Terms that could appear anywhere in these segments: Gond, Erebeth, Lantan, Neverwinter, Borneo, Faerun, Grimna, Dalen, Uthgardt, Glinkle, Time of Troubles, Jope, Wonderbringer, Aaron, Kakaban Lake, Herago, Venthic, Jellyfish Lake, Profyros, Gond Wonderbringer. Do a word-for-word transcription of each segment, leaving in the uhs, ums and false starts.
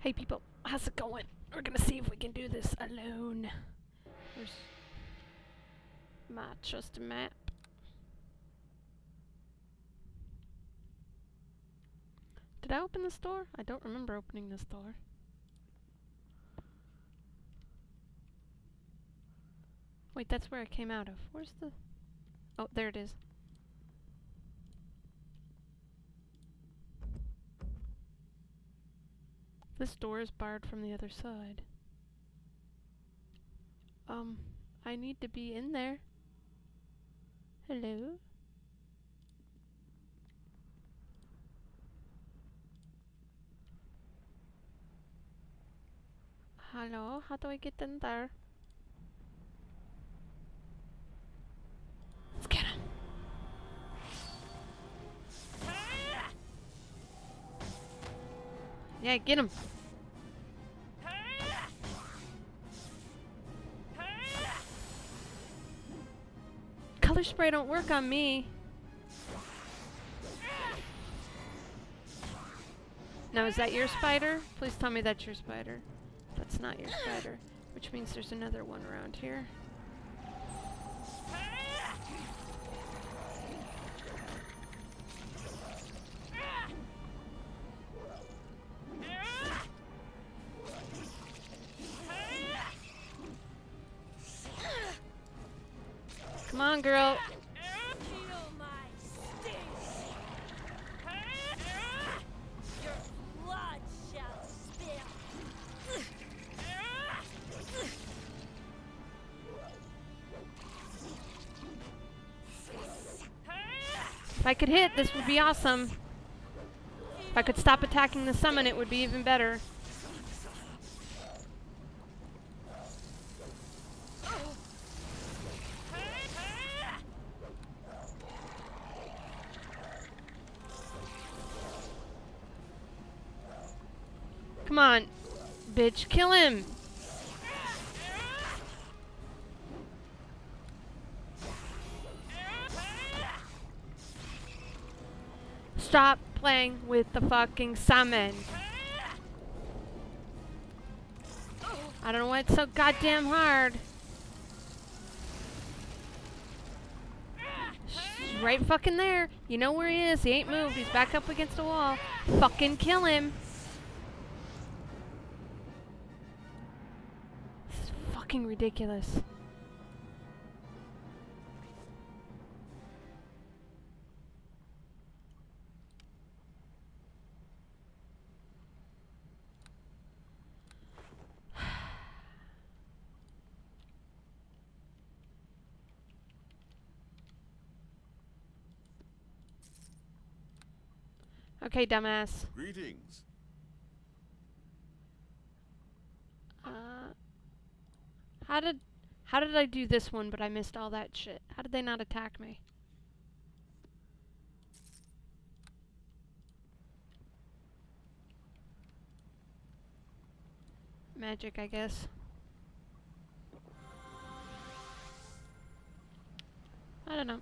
Hey people, how's it going? We're gonna see if we can do this alone. Where's my trusty map? Did I open this door? I don't remember opening this door. Wait, that's where I came out of. Where's the... Oh, there it is. This door is barred from the other side. Um, I need to be in there. Hello? Hello? How do I get in there? Let's get him! Yeah, get him! Color spray don't work on me! Now is that your spider? Please tell me that's your spider. That's not your spider. Which means there's another one around here. Come on, girl. If I could hit, this would be awesome. If I could stop attacking the summon, it would be even better. Come on, bitch, kill him! Stop playing with the fucking summon. I don't know why it's so goddamn hard. She's right fucking there. You know where he is. He ain't moved. He's back up against the wall. Fucking kill him. This is fucking ridiculous. Okay, dumbass. Greetings. Uh, how did how did I do this one? But I missed all that shit. How did they not attack me? Magic, I guess. I don't know.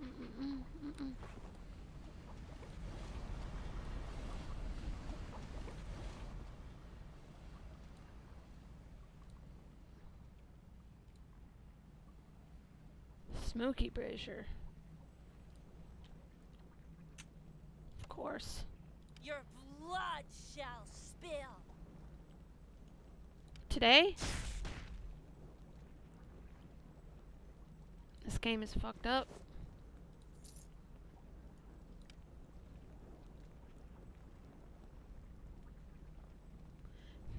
Mm-mm-mm, mm-mm. Smoky brazier. Of course. Your blood shall spill. Today? This game is fucked up.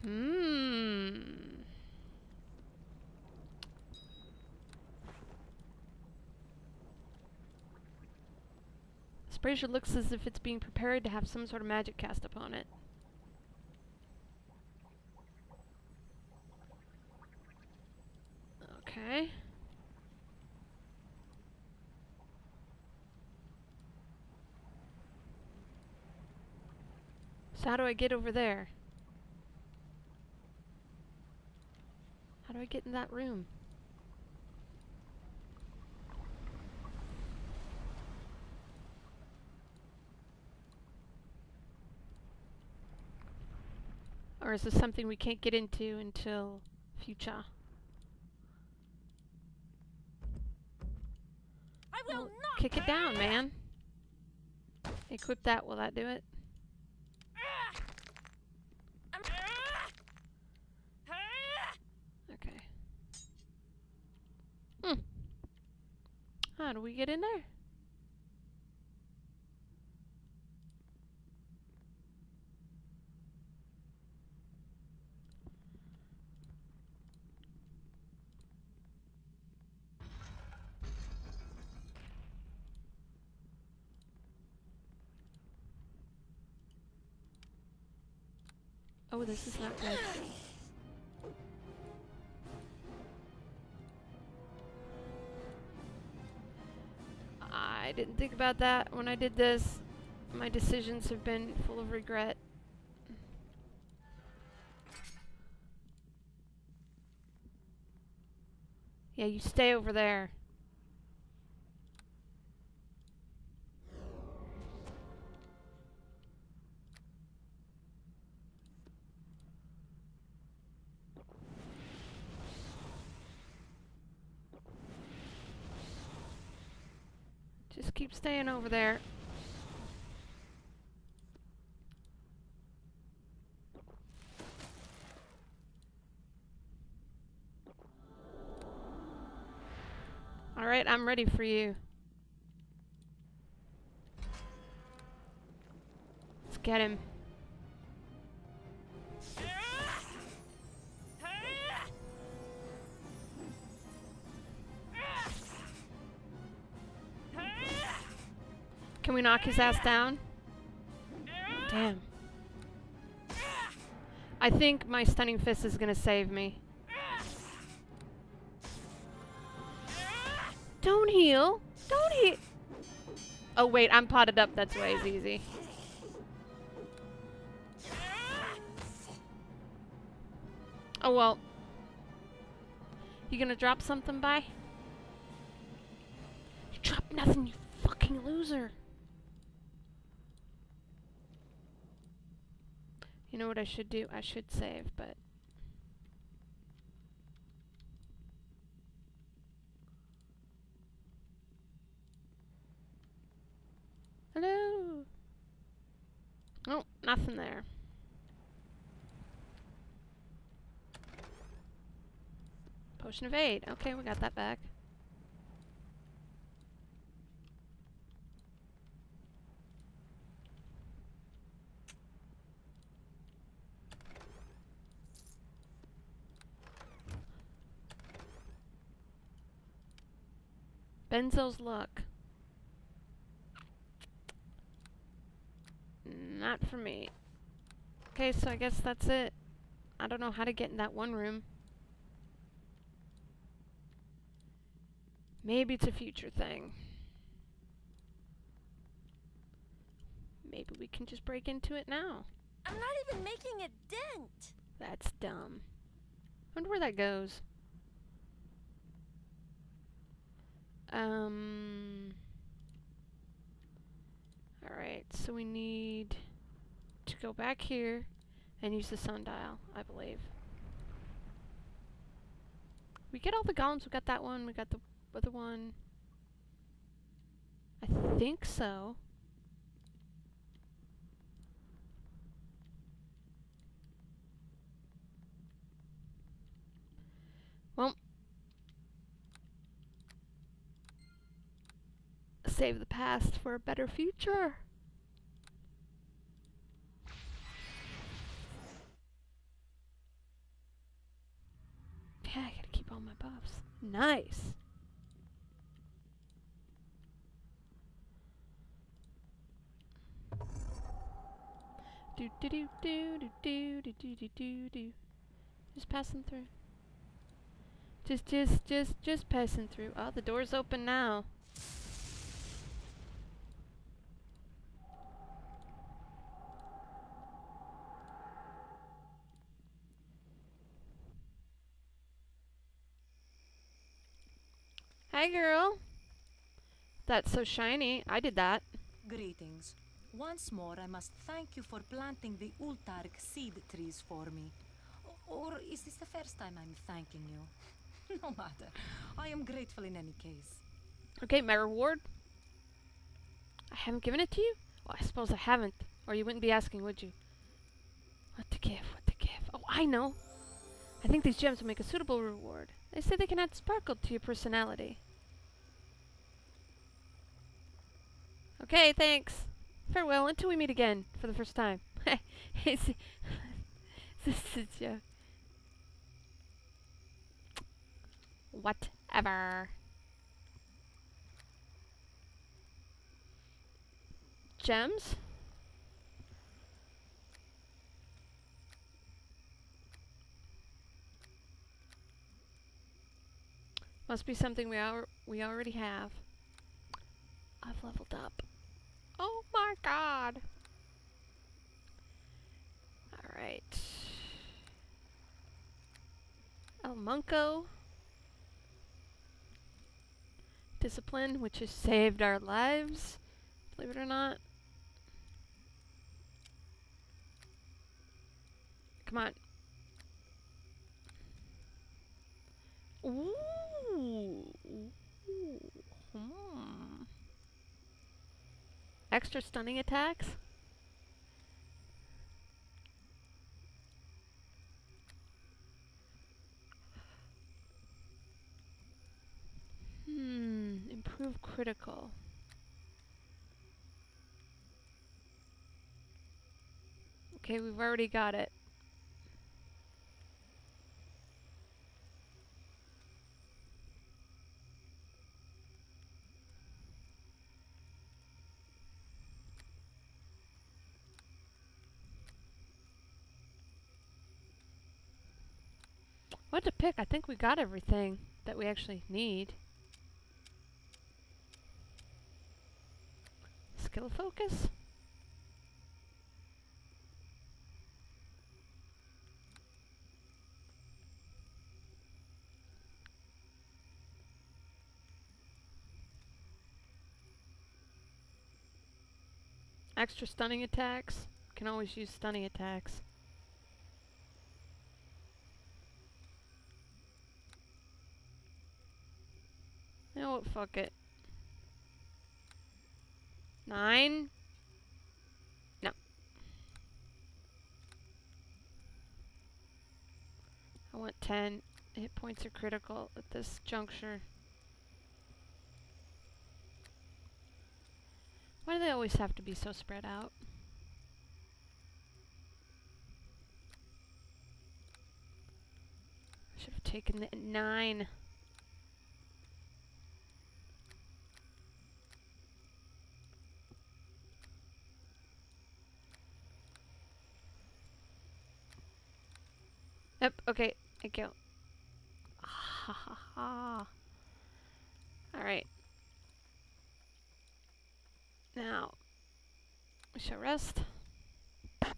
Hmm. The brazier looks as if it's being prepared to have some sort of magic cast upon it. Okay. So how do I get over there? How do I get in that room? Or is this something we can't get into until future? I will well, not kick it down, man. Equip that. Will that do it? Okay. Hmm. How do we get in there? Oh, this is not good. I didn't think about that when I did this. My decisions have been full of regret. Yeah, you stay over there. Just keep staying over there. All right, I'm ready for you. Let's get him. Can we knock his ass down? Damn. I think my stunning fist is gonna save me. Don't heal! Don't heal! Oh wait, I'm potted up, that's why it's easy. Oh well. You gonna drop something by? You dropped nothing, you fucking loser! You know what I should do? I should save, but... Hello? Oh, nothing there. Potion of aid. Okay, we got that back. Benzo's luck. Not for me. Okay, so I guess that's it. I don't know how to get in that one room. Maybe it's a future thing. Maybe we can just break into it now. I'm not even making a dent. That's dumb. I wonder where that goes. Um. Alright, so we need to go back here and use the sundial, I believe. We get all the golems. We got that one. We got the other one. I think so. Well. Save the past for a better future. Yeah, I gotta keep all my buffs. Nice. Do do do do do do do do do do. Just passing through. Just just just just passing through. Oh, the door's open now. Hi, girl. That's so shiny. I did that. Greetings. Once more, I must thank you for planting the Uthgardt seed trees for me. Or is this the first time I'm thanking you? No matter. I am grateful in any case. Okay, my reward. I haven't given it to you? Well, I suppose I haven't. Or you wouldn't be asking, would you? What to give, what to give. Oh, I know! I think these gems will make a suitable reward. They say they can add sparkle to your personality. Okay, thanks. Farewell until we meet again for the first time. This is a whatever. Gems? Must be something we al we already have. I've leveled up. Oh my god! Alright. El Munco. Discipline, which has saved our lives, believe it or not. Come on. Ooh. Ooh. Hmm. Extra stunning attacks. Hmm. Improve critical. Okay, we've already got it. What to pick? I think we got everything that we actually need. Skill focus? Extra stunning attacks? Can always use stunning attacks. No, fuck it. Nine? No. I want ten. Hit points are critical at this juncture. Why do they always have to be so spread out? I should have taken the nine. Yep, okay, thank you. Ah, ha, ha, ha. Alright. Now, we shall rest. I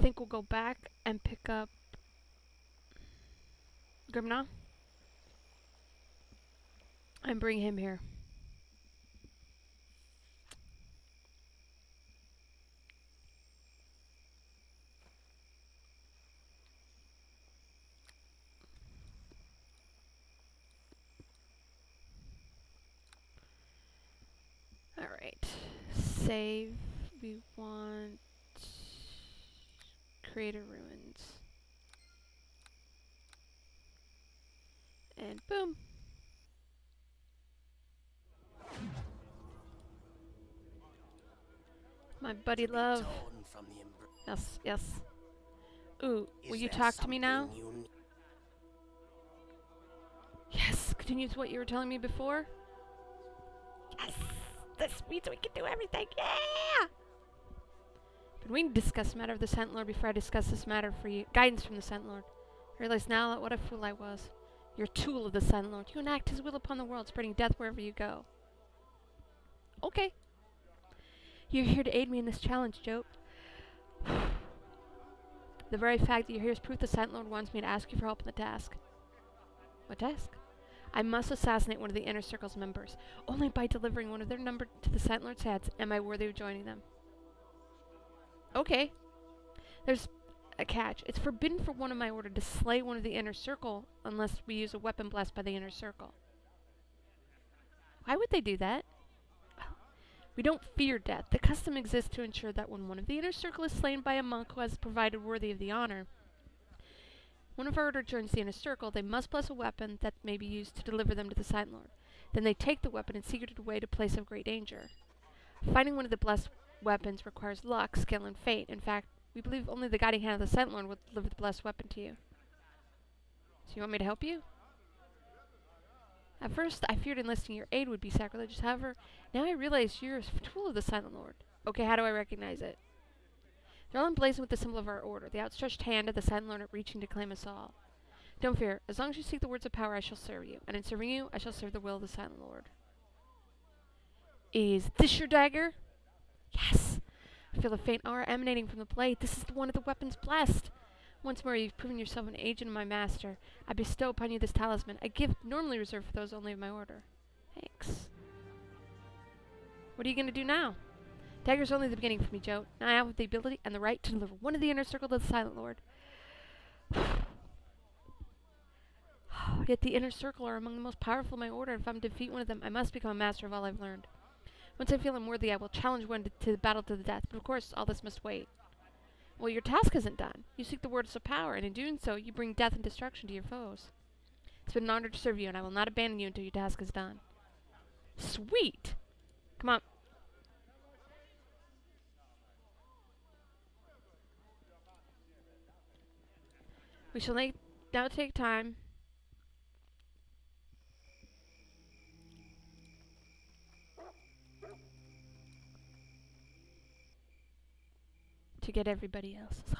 think we'll go back and pick up Grimna and bring him here. Save. We want Crater Ruins. And boom. My buddy love. Yes, yes. Ooh, will you talk to me now? Yes, continue with what you were telling me before. Yes. This means we can do everything. Yeah! But we need to discuss the matter of the Scent Lord before I discuss this matter for you. Guidance from the Scent Lord. I realize now that what a fool I was. You're a tool of the Scent Lord. You enact his will upon the world, spreading death wherever you go. Okay. You're here to aid me in this challenge, Jope. The very fact that you're here is proof the Scent Lord wants me to ask you for help in the task. What task? I must assassinate one of the Inner Circle's members. Only by delivering one of their number to the Sentinel's heads am I worthy of joining them. Okay. There's a catch. It's forbidden for one of my order to slay one of the Inner Circle unless we use a weapon blessed by the Inner Circle. Why would they do that? Well, we don't fear death. The custom exists to ensure that when one of the Inner Circle is slain by a monk who has provided worthy of the honor, one of our order joins the Inner Circle, they must bless a weapon that may be used to deliver them to the Silent Lord. Then they take the weapon and secret it away to a place of great danger. Finding one of the blessed weapons requires luck, skill, and fate. In fact, we believe only the guiding hand of the Silent Lord will deliver the blessed weapon to you. So you want me to help you? At first, I feared enlisting your aid would be sacrilegious. However, now I realize you're a tool of the Silent Lord. Okay, how do I recognize it? They're all emblazoned with the symbol of our order, the outstretched hand of the Silent Lord reaching to claim us all. Don't fear, as long as you seek the words of power, I shall serve you, and in serving you, I shall serve the will of the Silent Lord. Is this your dagger? Yes! I feel a faint aura emanating from the blade. This is the one of the weapons blessed! Once more, you've proven yourself an agent of my master. I bestow upon you this talisman, a gift normally reserved for those only of my order. Thanks. What are you going to do now? Dagger's only the beginning for me, Joe. Now I have the ability and the right to deliver one of the Inner Circle to the Silent Lord. Yet the Inner Circle are among the most powerful in my order. If I'm to defeat one of them, I must become a master of all I've learned. Once I feel I'm worthy, I will challenge one to, to the battle to the death. But of course, all this must wait. Well, your task isn't done. You seek the words of power, and in doing so, you bring death and destruction to your foes. It's been an honor to serve you, and I will not abandon you until your task is done. Sweet! Come on. We shall now take time. To get everybody else's.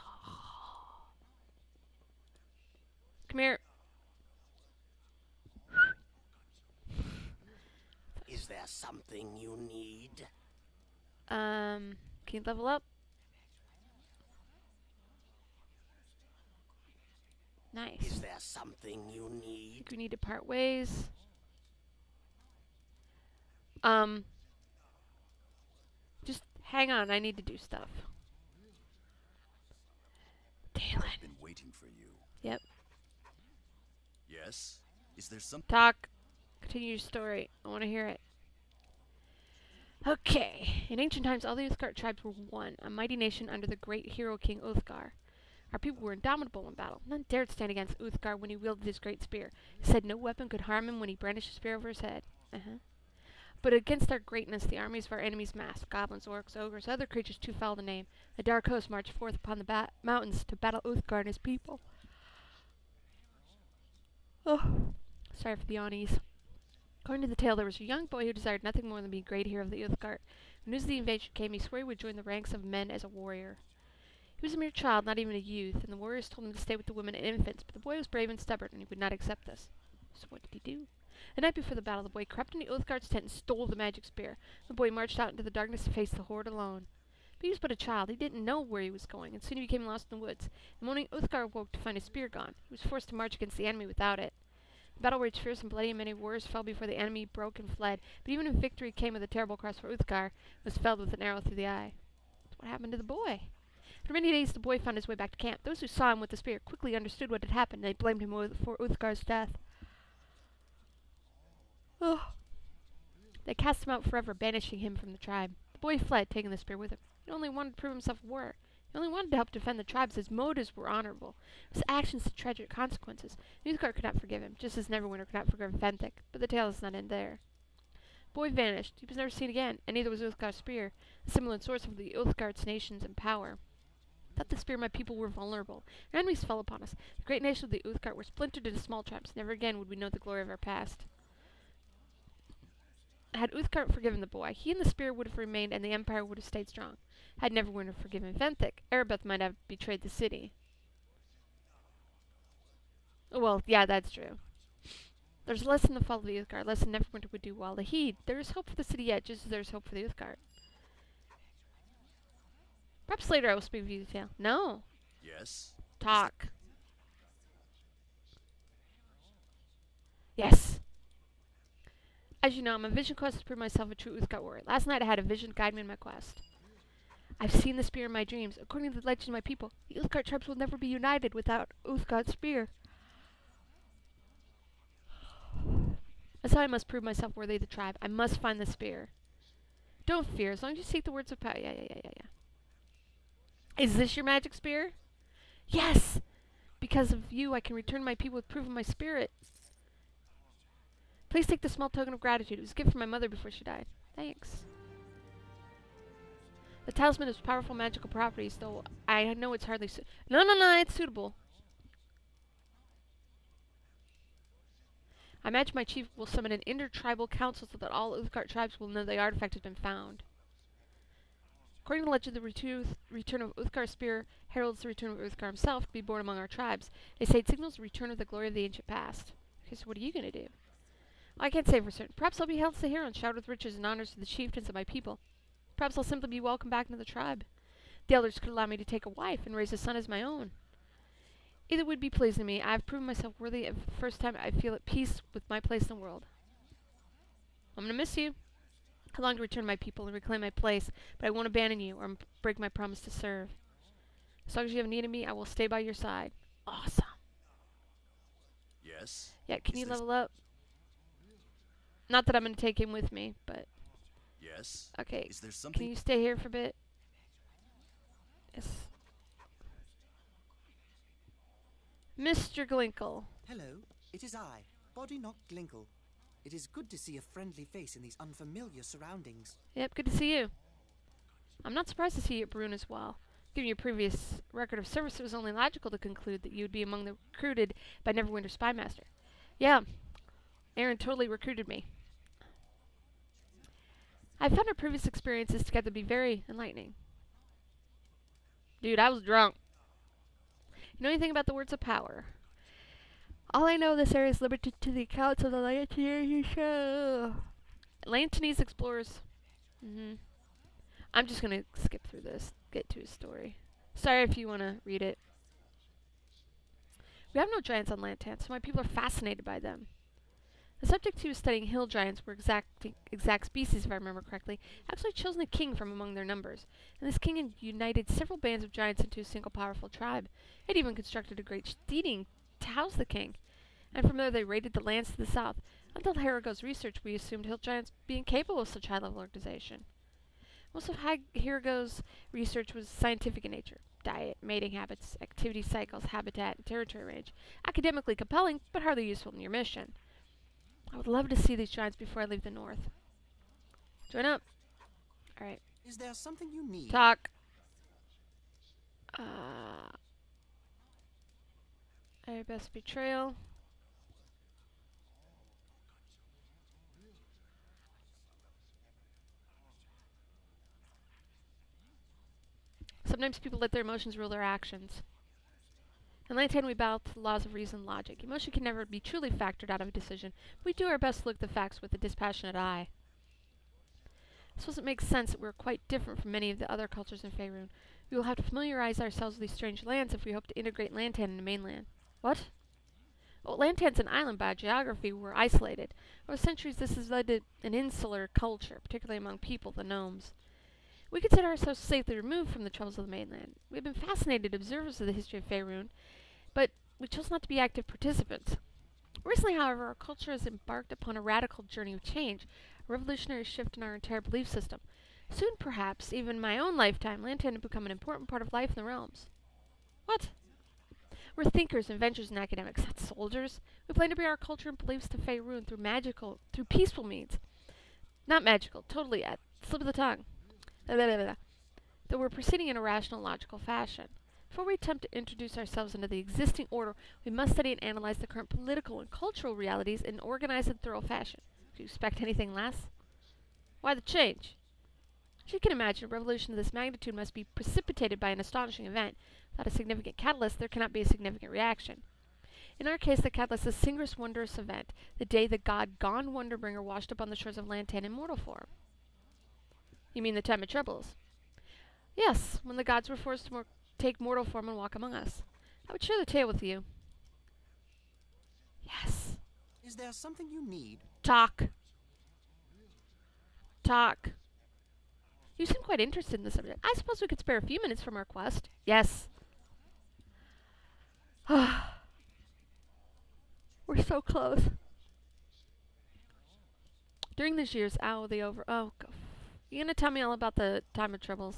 Come here. Is there something you need? Um, can you level up? Nice. Is there something you need? I think we need to part ways. Um. Just hang on. I need to do stuff. Dalen. I've been waiting for you. Yep. Yes. Is there something? Talk. Continue your story. I want to hear it. Okay. In ancient times, all the Uthgardt tribes were one, a mighty nation under the great hero king Uthgardt. Our people were indomitable in battle. None dared stand against Uthgardt when he wielded his great spear. He said no weapon could harm him when he brandished his spear over his head. Uh-huh. But against our greatness, the armies of our enemies massed. Goblins, orcs, ogres, other creatures too foul to name. The dark host marched forth upon the ba mountains to battle Uthgardt and his people. Oh, sorry for the yawnies. According to the tale, there was a young boy who desired nothing more than to be a great hero of the Uthgardt. When news of the invasion came, he swore he would join the ranks of men as a warrior. He was a mere child, not even a youth, and the warriors told him to stay with the women and infants, but the boy was brave and stubborn, and he would not accept this. So what did he do? The night before the battle, the boy crept into Uthgardt's tent and stole the magic spear. The boy marched out into the darkness to face the horde alone. But he was but a child. He didn't know where he was going, and soon he became lost in the woods. In the morning, Uthgardt woke to find his spear gone. He was forced to march against the enemy without it. The battle raged fierce and bloody, and many warriors fell before the enemy broke and fled, but even if victory came with a terrible cross for Uthgardt, was felled with an arrow through the eye. That's what happened to the boy? For many days, the boy found his way back to camp. Those who saw him with the spear quickly understood what had happened, and they blamed him for Uthgardt's death. Oh. They cast him out forever, banishing him from the tribe. The boy fled, taking the spear with him. He only wanted to prove himself a warrior. He only wanted to help defend the tribes. His motives were honorable. His actions had tragic consequences. Uthgardt could not forgive him, just as Neverwinter could not forgive Venthic. But the tale does not end there. The boy vanished. He was never seen again, and neither was Uthgardt's spear, the symbol and source of the Uthgardt's nations and power. Without the spear, my people were vulnerable. Our enemies fell upon us. The great nation of the Uthgardt were splintered into small tribes. Never again would we know the glory of our past. Had Uthgardt forgiven the boy, he and the spear would have remained, and the empire would have stayed strong. Had Neverwinter forgiven Venthic, Erebeth might have betrayed the city. Well, yeah, that's true. There's less in the fall of the Uthgardt, less than Neverwinter would do well to heed. There is hope for the city yet, just as there is hope for the Uthgardt. Perhaps later I will speak of you the tale. No. Yes. Talk. Yes. As you know, I'm on a vision quest to prove myself a true Uthgardt warrior. Last night I had a vision guide me in my quest. I've seen the spear in my dreams. According to the legend of my people, the Uthgardt tribes will never be united without Uthgardt's spear. That's how I must prove myself worthy of the tribe. I must find the spear. Don't fear, as long as you seek the words of power. Yeah, yeah, yeah, yeah, yeah. Is this your magic spear? Yes! Because of you, I can return to my people with proof of my spirit. Please take this small token of gratitude. It was a gift from my mother before she died. Thanks. The talisman has powerful magical properties, though I know it's hardly su- No, no, no, it's suitable. I imagine my chief will summon an intertribal council so that all Uthgardt tribes will know the artifact has been found. According to the legend, the retu return of Uthgardt's spear heralds the return of Uthgardt himself to be born among our tribes. They say it signals the return of the glory of the ancient past. Okay, so what are you going to do? Well, I can't say for certain. Perhaps I'll be hailed as a hero and showered with riches and honors to the chieftains of my people. Perhaps I'll simply be welcomed back into the tribe. The elders could allow me to take a wife and raise a son as my own. Either would be pleasing to me. I've proven myself worthy of the first time I feel at peace with my place in the world. I'm going to miss you. I long to return to my people and reclaim my place, but I won't abandon you or break my promise to serve. As long as you have need of me, I will stay by your side. Awesome. Yes? Yeah, can you level up? Not that I'm going to take him with me, but... Yes? Okay, is there something? Can you stay here for a bit? Yes. Mister Glinkle. Hello, it is I, Body Knock Glinkle. It is good to see a friendly face in these unfamiliar surroundings. Yep, good to see you. I'm not surprised to see you at Faerun as well. Given your previous record of service, it was only logical to conclude that you would be among the recruited by Neverwinter Spymaster. Yeah, Aaron totally recruited me. I found our previous experiences together to be very enlightening. Dude, I was drunk. Know anything about the words of power? All I know, this area is limited to the accounts of the Lantan show. Lantanese explorers. Mm-hmm. I'm just gonna skip through this. Get to his story. Sorry if you wanna read it. We have no giants on Lantan, so my people are fascinated by them. The subject who was studying hill giants were exact exact species, if I remember correctly. Actually, chosen a king from among their numbers, and this king united several bands of giants into a single powerful tribe. It even constructed a great seating to house the king, and from there they raided the lands to the south. Until Herago's research, we assumed hill giants being capable of such high-level organization. Most of Herago's research was scientific in nature: diet, mating habits, activity cycles, habitat, and territory range. Academically compelling, but hardly useful in your mission. I would love to see these giants before I leave the north. Join up. All right. Is there something you need? Talk. Uh. Our best betrayal. Sometimes people let their emotions rule their actions. In Lantan, we bow to the laws of reason and logic. Emotion can never be truly factored out of a decision, but we do our best to look at the facts with a dispassionate eye. This doesn't make sense that we're quite different from many of the other cultures in Faerun. We will have to familiarize ourselves with these strange lands if we hope to integrate Lantan into mainland. What? Well, Lantan's an island by geography. We're isolated. Over centuries, this has led to an insular culture, particularly among people, the gnomes. We consider ourselves safely removed from the troubles of the mainland. We have been fascinated observers of the history of Faerun, but we chose not to be active participants. Recently, however, our culture has embarked upon a radical journey of change, a revolutionary shift in our entire belief system. Soon, perhaps, even in my own lifetime, Lantan had become an important part of life in the realms. What? We're thinkers, inventors, and academics, not soldiers. We plan to bring our culture and beliefs to Faerun through magical, through peaceful means. Not magical, totally at slip of the tongue. Blah, blah, blah, blah. Though we're proceeding in a rational, logical fashion. Before we attempt to introduce ourselves into the existing order, we must study and analyze the current political and cultural realities in an organized and thorough fashion. Do you expect anything less? Why the change? As you can imagine, a revolution of this magnitude must be precipitated by an astonishing event. Without a significant catalyst, there cannot be a significant reaction. In our case, the catalyst is a singular, wondrous event, the day the god Gond Wonderbringer washed up on the shores of Lantan in mortal form. You mean the Time of Troubles? Yes, when the gods were forced to more take mortal form and walk among us. I would share the tale with you. Yes. Is there something you need? Talk. talk. You seem quite interested in the subject. I suppose we could spare a few minutes from our quest. Yes. We're so close. During these years, ow, the over... Oh, go. You're going to tell me all about the Time of Troubles.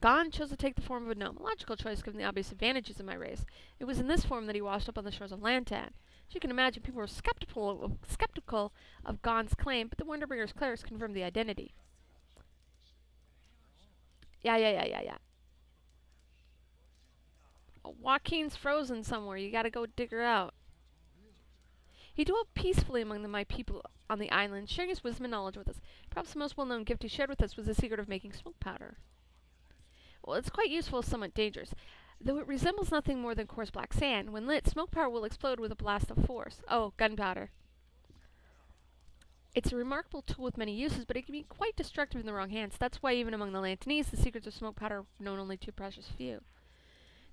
Gond chose to take the form of a gnome, a logical choice given the obvious advantages of my race. It was in this form that he washed up on the shores of Lantan. As you can imagine, people were skeptical of, skeptical of Gond's claim, but the Wonderbringer's clerics confirmed the identity. Yeah, yeah, yeah, yeah, yeah. Oh, Joaquin's frozen somewhere. You gotta go dig her out. He dwelt peacefully among the, my people on the island, sharing his wisdom and knowledge with us. Perhaps the most well-known gift he shared with us was the secret of making smoke powder. Well, it's quite useful, somewhat dangerous. Though it resembles nothing more than coarse black sand, when lit, smoke powder will explode with a blast of force. Oh, gunpowder. It's a remarkable tool with many uses, but it can be quite destructive in the wrong hands. That's why even among the Lantanese, the secrets of smoke powder are known only to a precious few.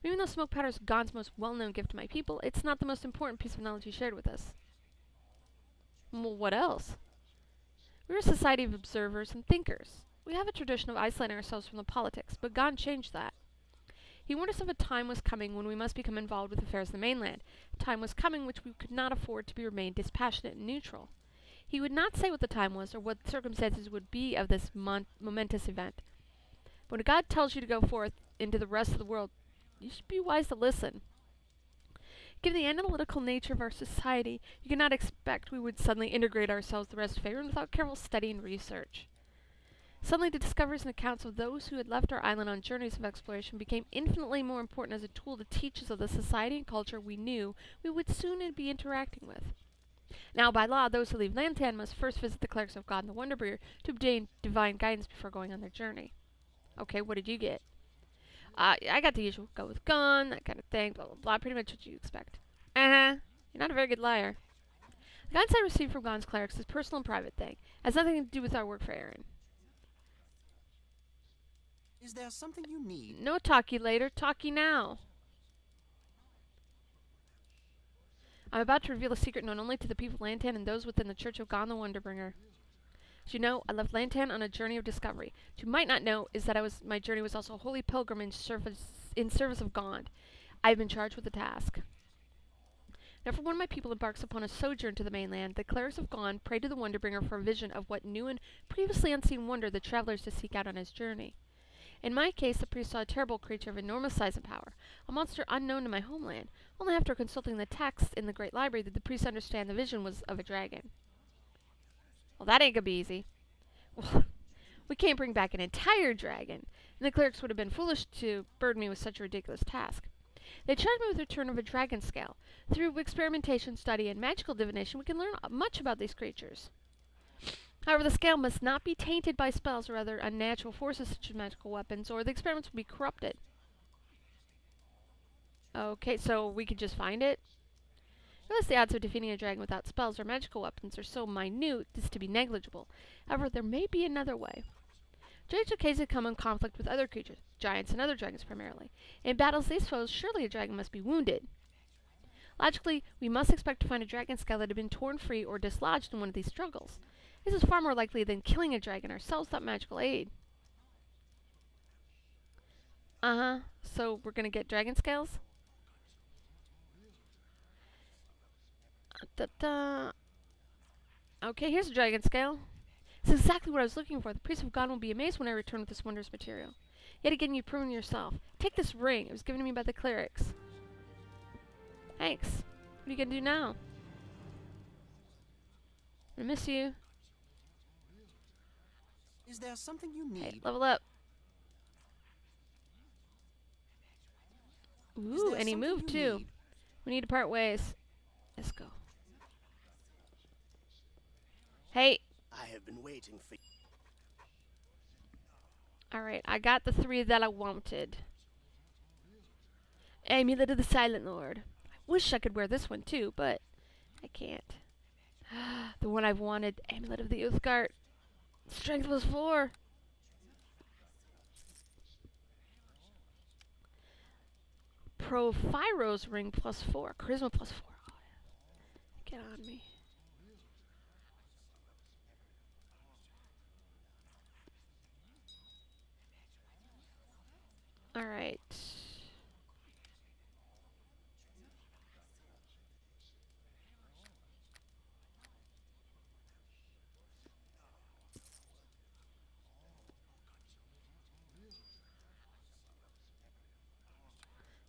Even though smoke powder is Gond's most well-known gift to my people, it's not the most important piece of knowledge he shared with us. Well, what else? We're a society of observers and thinkers. We have a tradition of isolating ourselves from the politics, but Gond changed that. He warned us of a time was coming when we must become involved with affairs of the mainland. A time was coming which we could not afford to be remain dispassionate and neutral. He would not say what the time was or what the circumstances would be of this mon momentous event. But when God tells you to go forth into the rest of the world, you should be wise to listen. Given the analytical nature of our society, you cannot expect we would suddenly integrate ourselves the rest of Faerun without careful study and research. Suddenly, the discoveries and accounts of those who had left our island on journeys of exploration became infinitely more important as a tool to teach us of the society and culture we knew we would soon be interacting with. Now, by law, those who leave Lantan must first visit the clerics of God and the Wonderbringer to obtain divine guidance before going on their journey. Okay, what did you get? Uh, I got the usual go with gun, that kind of thing, blah, blah, blah, pretty much what you expect. Uh-huh, you're not a very good liar. The guidance I received from Gond's clerics is personal and private thing. It has nothing to do with our work for Aaron. Is there something you need? No talkie later, talkie now. I'm about to reveal a secret known only to the people of Lantan and those within the Church of Gond the Wonderbringer. As you know, I left Lantan on a journey of discovery. What you might not know is that I was my journey was also a holy pilgrimage service in service of Gond. I have been charged with the task. Whenever one of my people embarks upon a sojourn to the mainland, the clerics of Gond pray to the Wonderbringer for a vision of what new and previously unseen wonder the traveler is to seek out on his journey. In my case, the priest saw a terrible creature of enormous size and power, a monster unknown to my homeland. Only after consulting the text in the great library did the priest understand the vision was of a dragon. Well, that ain't gonna be easy. Well, we can't bring back an entire dragon, and the clerics would have been foolish to burden me with such a ridiculous task. They charged me with the return of a dragon scale. Through experimentation, study, and magical divination, we can learn much about these creatures. However, the scale must not be tainted by spells or other unnatural forces such as magical weapons, or the experiments will be corrupted. Okay, so we could just find it? Unless the odds of defeating a dragon without spells or magical weapons are so minute as to be negligible. However, there may be another way. Dragon cases come in conflict with other creatures, giants and other dragons primarily. In battles these foes, surely a dragon must be wounded. Logically, we must expect to find a dragon scale that had been torn free or dislodged in one of these struggles. This is far more likely than killing a dragon ourselves without magical aid. Uh-huh. So we're going to get dragon scales? Da-da. Okay, here's a dragon scale. This is exactly what I was looking for. The priest of God will be amazed when I return with this wondrous material. Yet again, you've proven yourself. Take this ring. It was given to me by the clerics. Thanks. What are you going to do now? I miss you. Is there something you need? Hey, level up. Ooh, and he moved too. Need? We need to part ways. Let's go. Hey. I have been waiting for you. Alright, I got the three that I wanted. Amulet of the Silent Lord. I wish I could wear this one too, but I can't. The one I've wanted, Amulet of the Uthgardt. Strength was four. Profyros ring plus four. Charisma plus four. Oh, yeah. Get on me. All right.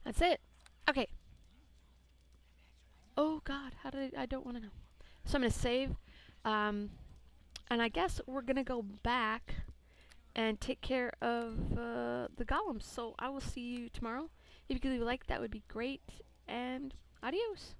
That's it. Okay. Oh God, how did I, I don't want to know. So I'm gonna save, um, and I guess we're gonna go back and take care of uh, the golems. So I will see you tomorrow. If you could leave a like, that would be great. And adios.